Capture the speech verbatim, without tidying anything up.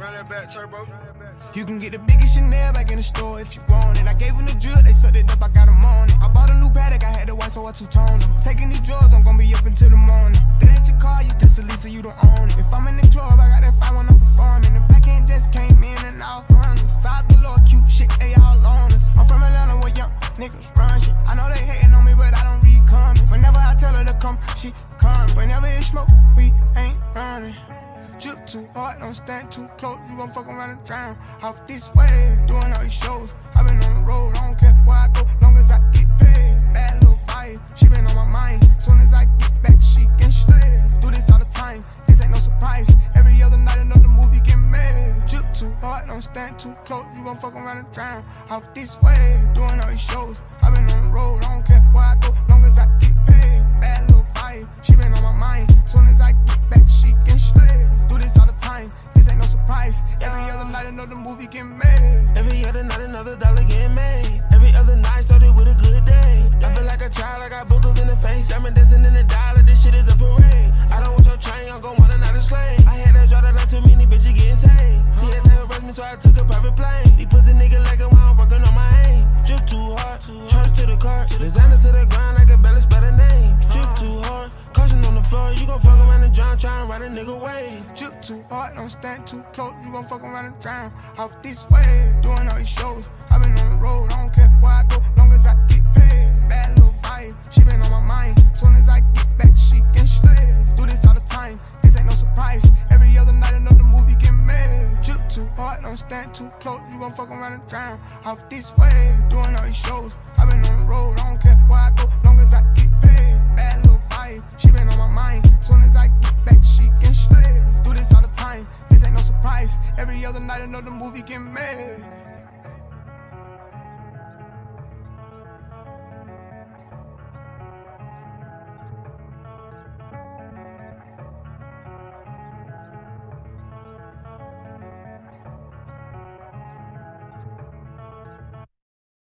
Run that back, turbo. You can get the biggest Chanel back in the store if you want it. I gave them the drill, they sucked it up, I got them on it. I bought a new Patek, I had the white, so I two-toned it. Taking these drugs, I'm gonna be up until the morning. That ain't your car, you just a lease, so you don't own it. If I'm in the club, I got that five when I'm performing. The back end just came in and all honest. Vibes below, cute shit, they all on us. I'm from Atlanta where young niggas run shit. I know they hating on me, but I don't read comments. Whenever I tell her to come, she comes. Whenever it's smoke, we ain't running. Drip too hard, don't stand too close. You gon' fuck around and drown off this way. Doing all these shows, I been on the road. I don't care where I go, long as I get paid. Bad little vibe, she been on my mind. Soon as I get back, she can slay. Do this all the time, this ain't no surprise. Every other night another movie get made. Drip too hard, don't stand too close. You gon' fuck around and drown off this way. Doing all these shows, I been on the road. I don't care where I go, long as I get paid. Bad little vibe, she been on my mind. Soon as I get back, she can slay. Every other night another movie get made. Every other night another dollar get made. Every other night started with a good day. I feel like a child, I got boogers in the face. I've been dancing in the dollar, this shit is a parade. I don't want your train, I'm gon' want another slave. I had that draw that not too many bitches getting saved. T S A harassed me, so I took a private plane. These pussy niggas like them while I'm working on my aim. Drip too hard, charge to the car. Designer to the grind, I can barely spell the name. Drip too hard, caution on the floor. You gon' fuck around and drown, try and ride a nigga way. Drip too hard, don't stand too close. You gon' fuck around and drown off this way. Doing all these shows, I been on the road. I don't care where I go, long as I get paid. Bad little vibe, she been on my mind. Soon as I get back, she can slay. Do this all the time, this ain't no surprise. Every other night another movie get made. Drip too hard, don't stand too close. You gon' fuck around and drown off this way. Doing all these shows, I been on the road. I don't care where I go, long as I get paid. Bad little vibe, she been on my mind. Soon as I get back, she can slay. Do this all the time, this ain't no surprise. Every other night another movie get made.